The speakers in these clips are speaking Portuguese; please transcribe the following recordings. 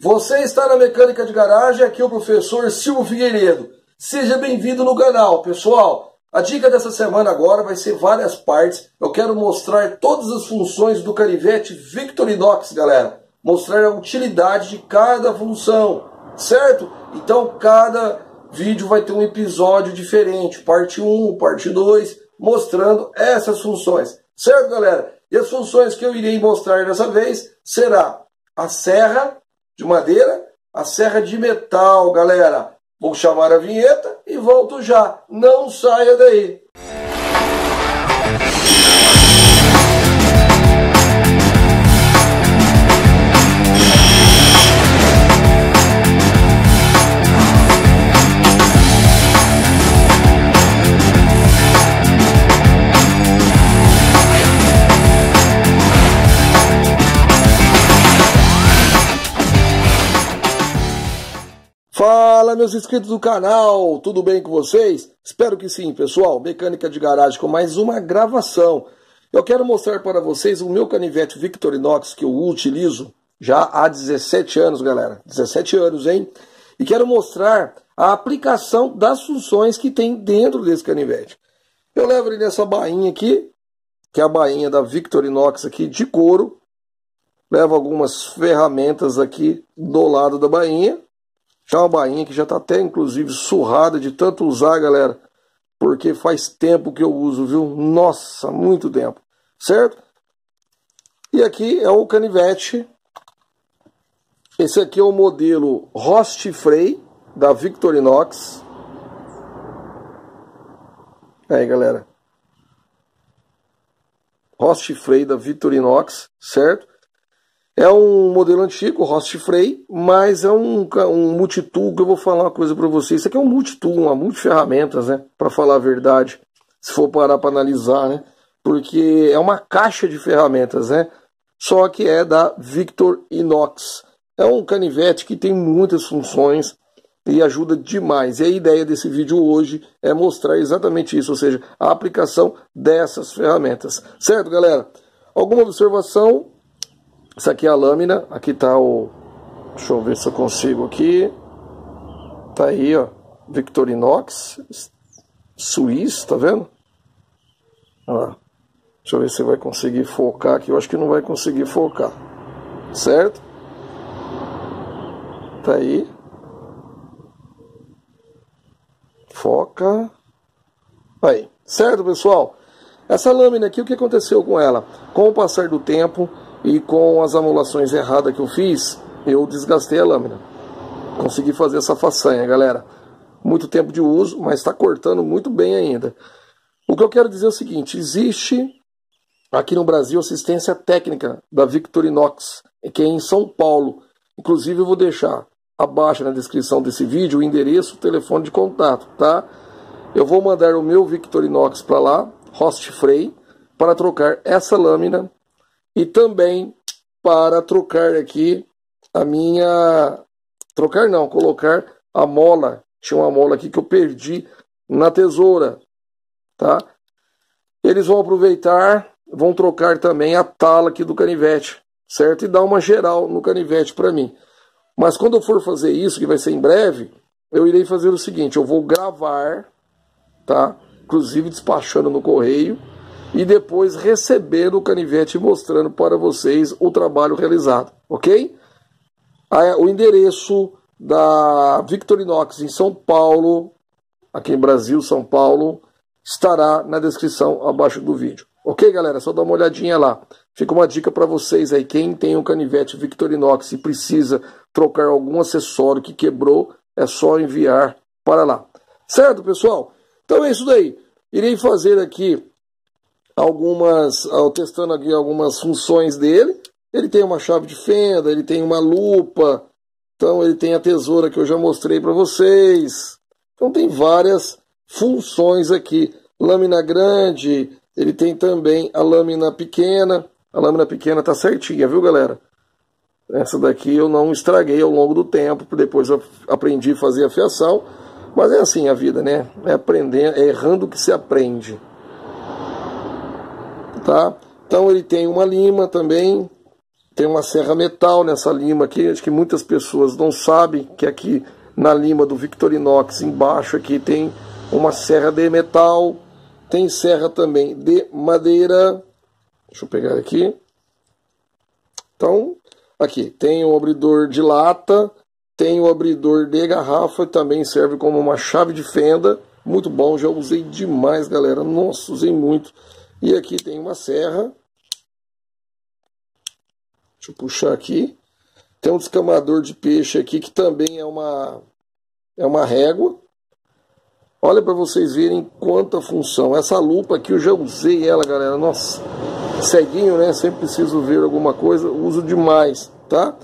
Você está na Mecânica de Garagem, aqui o professor Silvio Figueiredo. Seja bem-vindo no canal, pessoal. A dica dessa semana agora vai ser várias partes. Eu quero mostrar todas as funções do canivete Victorinox, galera. Mostrar a utilidade de cada função, certo? Então cada vídeo vai ter um episódio diferente, parte 1, parte 2, mostrando essas funções, certo, galera? E as funções que eu irei mostrar dessa vez será a serra de madeira, a serra de metal, galera. Vou chamar a vinheta e volto já. Não saia daí. Fala, meus inscritos do canal, tudo bem com vocês? Espero que sim, pessoal. Mecânica de Garagem com mais uma gravação. Eu quero mostrar para vocês o meu canivete Victorinox que eu utilizo já há 17 anos, galera. 17 anos, hein? E quero mostrar a aplicação das funções que tem dentro desse canivete. Eu levo ele nessa bainha aqui, que é a bainha da Victorinox aqui de couro. Levo algumas ferramentas aqui do lado da bainha. Já uma bainha que já está até, inclusive, surrada de tanto usar, galera. Porque faz tempo que eu uso, viu? Nossa, muito tempo. Certo? E aqui é o canivete. Esse aqui é o modelo Rostfrei, da Victorinox. Aí, galera. Rostfrei da Victorinox, certo? É um modelo antigo, Rostfrei, mas é um multitool que eu vou falar uma coisa para vocês. Isso aqui é um multitool, uma multiferramentas, né? Para falar a verdade, se for parar para analisar, né? Porque é uma caixa de ferramentas, né? Só que é da Victorinox. É um canivete que tem muitas funções e ajuda demais. E a ideia desse vídeo hoje é mostrar exatamente isso, ou seja, a aplicação dessas ferramentas. Certo, galera? Alguma observação? Essa aqui é a lâmina, aqui tá o... Deixa eu ver se eu consigo aqui. Tá aí, ó, Victorinox, suíço, tá vendo? Olha lá. Deixa eu ver se vai conseguir focar aqui, eu acho que não vai conseguir focar, certo? Tá aí. Foca. Aí, certo, pessoal? Essa lâmina aqui, o que aconteceu com ela? Com o passar do tempo... E com as amolações erradas que eu fiz, eu desgastei a lâmina. Consegui fazer essa façanha, galera. Muito tempo de uso, mas está cortando muito bem ainda. O que eu quero dizer é o seguinte, existe aqui no Brasil assistência técnica da Victorinox, que é em São Paulo. Inclusive eu vou deixar abaixo na descrição desse vídeo o endereço, o telefone de contato, tá? Eu vou mandar o meu Victorinox para lá, Rostfrei, para trocar essa lâmina. E também para trocar aqui a minha... Trocar não, colocar a mola. Tinha uma mola aqui que eu perdi na tesoura, tá? Eles vão aproveitar, vão trocar também a tala aqui do canivete, certo? E dar uma geral no canivete para mim. Mas quando eu for fazer isso, que vai ser em breve, eu irei fazer o seguinte, eu vou gravar, tá? Inclusive despachando no correio. E depois receber o canivete mostrando para vocês o trabalho realizado, ok? O endereço da Victorinox em São Paulo, aqui em Brasil, São Paulo, estará na descrição abaixo do vídeo. Ok, galera? Só dá uma olhadinha lá. Fica uma dica para vocês aí, quem tem um canivete Victorinox e precisa trocar algum acessório que quebrou, é só enviar para lá. Certo, pessoal? Então é isso daí. Irei fazer aqui... testando aqui algumas funções dele. Ele tem uma chave de fenda, ele tem uma lupa, então ele tem a tesoura que eu já mostrei para vocês. Então tem várias funções aqui. Lâmina grande, ele tem também a lâmina pequena. A lâmina pequena tá certinha, viu, galera? Essa daqui eu não estraguei ao longo do tempo, depois eu aprendi a fazer a fiação. Mas é assim a vida, né? É aprendendo, é errando que se aprende. Tá? Então ele tem uma lima também, Tem uma serra metal nessa lima aqui, acho que muitas pessoas não sabem que aqui na lima do Victorinox, embaixo aqui tem uma serra de metal, tem serra também de madeira, deixa eu pegar aqui, então aqui tem o abridor de lata, tem o abridor de garrafa, também serve como uma chave de fenda, muito bom, já usei demais galera, nossa, usei muito, e aqui tem uma serra, deixa eu puxar aqui. Tem um descamador de peixe aqui que também é uma régua. Olha para vocês verem quanta função. Essa lupa aqui eu já usei ela, galera. Nossa, ceguinho, né? Sempre preciso ver alguma coisa. Uso demais, tá?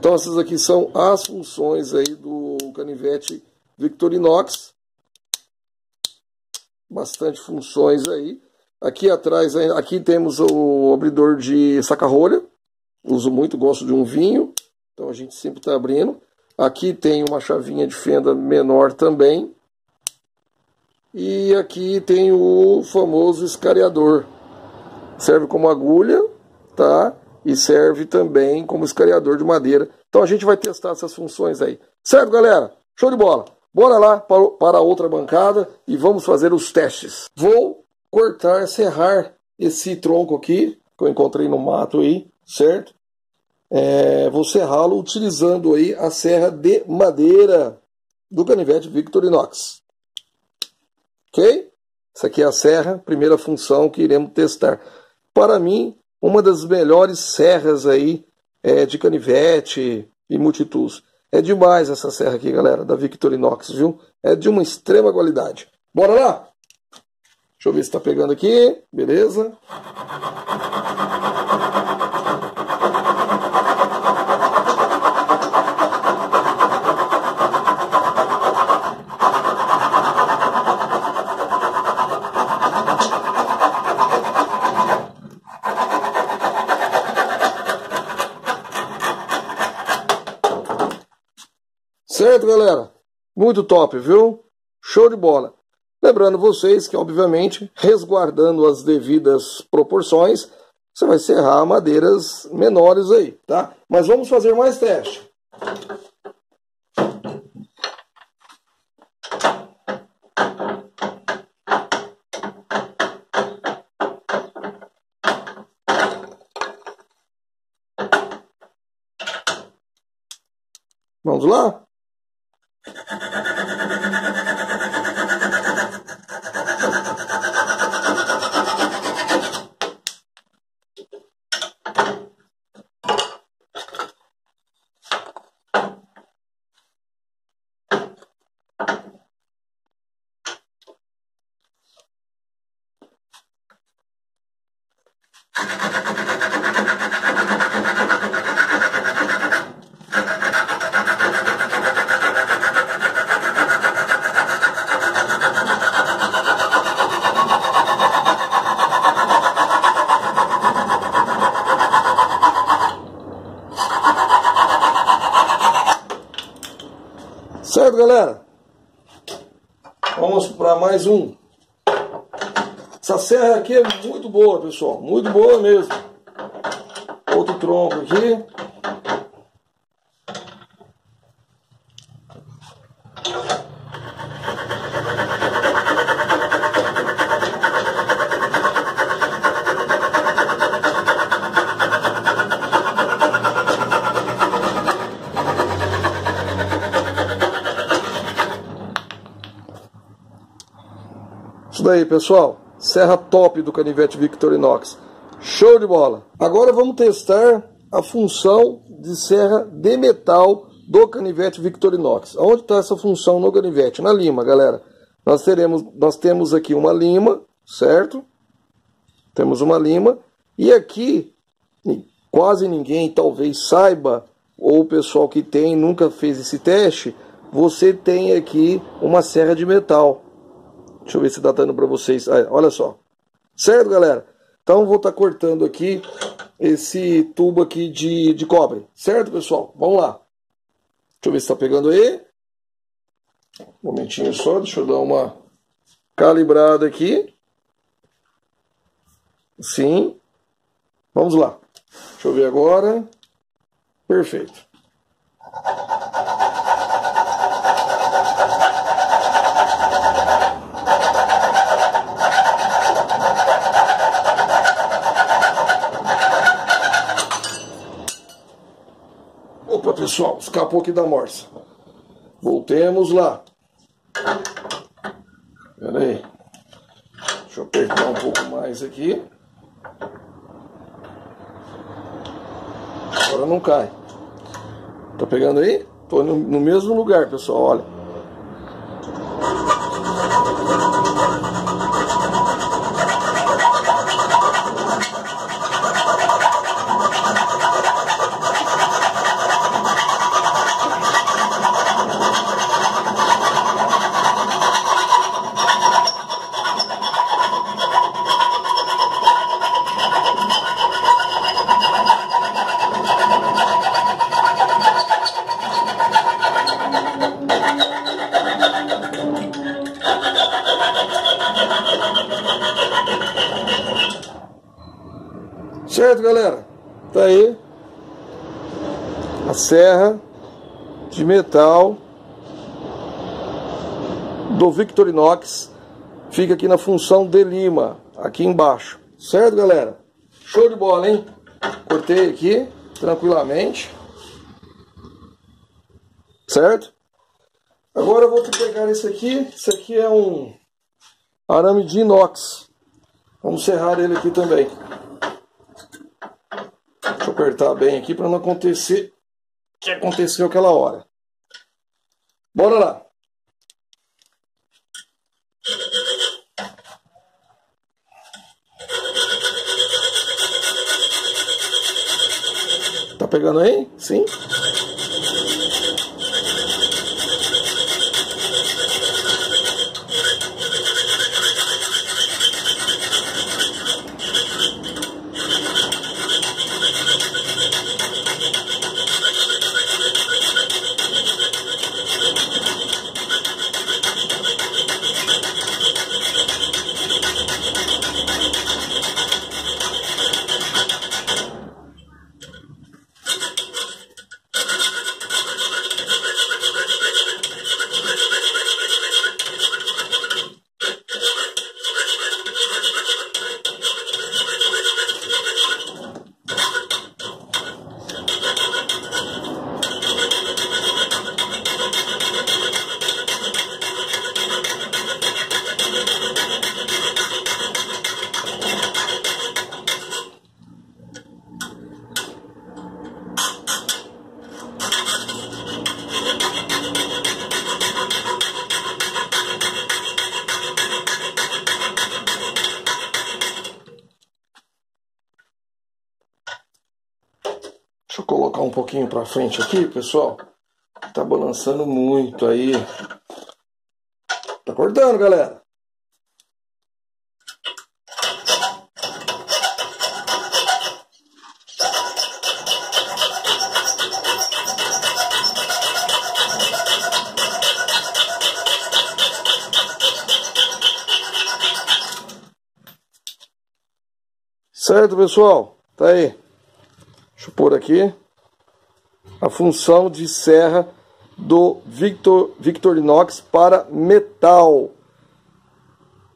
Então essas aqui são as funções aí do canivete Victorinox. Bastante funções aí. Aqui atrás, aqui temos o abridor de saca-rolha. Uso muito, gosto de um vinho, então a gente sempre está abrindo. Aqui tem uma chavinha de fenda menor também. E aqui tem o famoso escariador. Serve como agulha, tá? E serve também como escariador de madeira. Então a gente vai testar essas funções aí. Certo, galera? Show de bola! Bora lá para outra bancada e vamos fazer os testes. Vou cortar, serrar esse tronco aqui, que eu encontrei no mato aí. Certo? Vou serrá-lo utilizando aí a serra de madeira do canivete Victorinox. Ok? Essa aqui é a serra, primeira função que iremos testar. Para mim, uma das melhores serras aí de canivete e multitools. É demais essa serra aqui, galera, da Victorinox, viu? É de uma extrema qualidade. Bora lá? Deixa eu ver se está pegando aqui. Beleza? Certo, galera? Muito top, viu? Show de bola! Lembrando vocês que, obviamente, resguardando as devidas proporções, você vai serrar madeiras menores aí, tá? Mas vamos fazer mais teste. Vamos lá? Certo, galera? Vamos para mais um. Essa serra aqui é muito boa, pessoal. Muito boa mesmo. Outro tronco aqui. Isso daí, pessoal, serra top do canivete Victorinox, show de bola. Agora vamos testar a função de serra de metal do canivete Victorinox. Onde está essa função no canivete? Na lima, galera. Nós temos aqui uma lima, certo? Temos uma lima e aqui quase ninguém talvez saiba, ou o pessoal que tem nunca fez esse teste. Você tem aqui uma serra de metal. Deixa eu ver se dá dando para vocês. Ah, olha só. Certo, galera? Então, vou estar cortando aqui esse tubo aqui de cobre. Certo, pessoal? Vamos lá. Deixa eu ver se está pegando aí. Um momentinho só. Deixa eu dar uma calibrada aqui. Sim. Vamos lá. Deixa eu ver agora. Perfeito. Opa, pessoal, escapou aqui da morsa. Voltemos lá. Pera aí. Deixa eu apertar um pouco mais aqui. Agora não cai. Tá pegando aí? Tô no mesmo lugar, pessoal, olha. Certo, galera? Tá aí a serra de metal do Victorinox. Fica aqui na função de lima, aqui embaixo. Certo, galera? Show de bola, hein? Cortei aqui tranquilamente. Certo? Agora eu vou pegar isso aqui. Isso aqui é um arame de inox. Vamos serrar ele aqui também. Deixa eu apertar bem aqui para não acontecer o que aconteceu aquela hora. Bora lá. Tá pegando aí? Sim? Deixa eu colocar um pouquinho para frente aqui, pessoal. Tá balançando muito aí. Tá cortando, galera. Certo, pessoal? Tá aí. Deixa eu pôr aqui a função de serra do Victorinox para metal.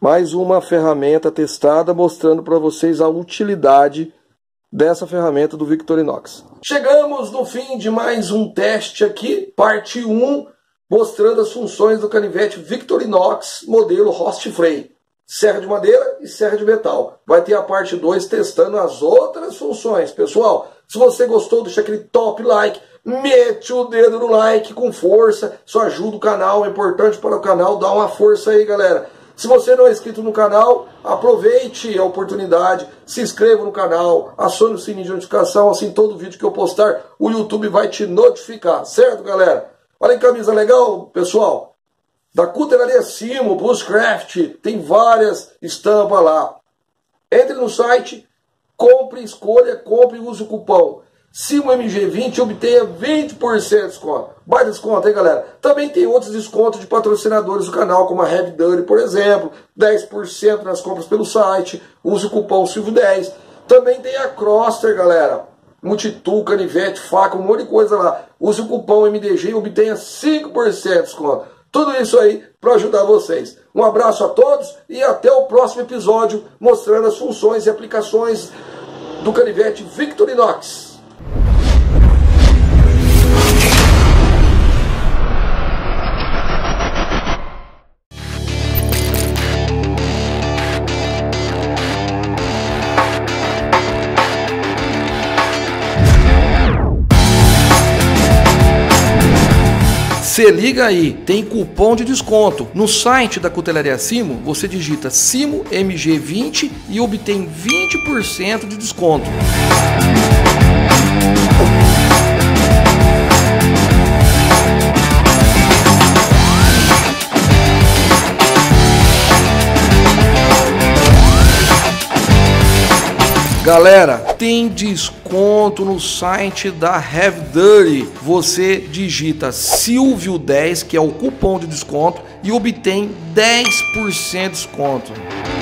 Mais uma ferramenta testada mostrando para vocês a utilidade dessa ferramenta do Victorinox. Chegamos no fim de mais um teste aqui, parte 1, mostrando as funções do canivete Victorinox modelo Rostfrei. Serra de madeira e serra de metal. Vai ter a parte 2 testando as outras funções. Pessoal, se você gostou, deixa aquele top like. Mete o dedo no like com força. Isso ajuda o canal, é importante para o canal. Dá uma força aí, galera. Se você não é inscrito no canal, aproveite a oportunidade. Se inscreva no canal. Acione o sininho de notificação. Assim, todo vídeo que eu postar, o YouTube vai te notificar. Certo, galera? Olha que camisa legal, pessoal. Da Cutelaria Cimo, Brucecraft, tem várias estampas lá. Entre no site, compre, escolha, compre e use o cupom CIMOMG20 e obtenha 20% de desconto. Baita desconto, hein, galera? Também tem outros descontos de patrocinadores do canal, como a Heavy Duty, por exemplo. 10% nas compras pelo site, use o cupom Silvio10. Também tem a Crosster, galera. multitool, canivete, faca, um monte de coisa lá. Use o cupom MDG e obtenha 5% de desconto. Tudo isso aí para ajudar vocês. Um abraço a todos e até o próximo episódio mostrando as funções e aplicações do canivete Victorinox. Se liga aí, tem cupom de desconto. No site da Cutelaria Cimo, você digita Cimo MG20 e obtém 20% de desconto. Galera, tem desconto no site da Heavy Duty. Você digita Silvio10, que é o cupom de desconto, e obtém 10% de desconto.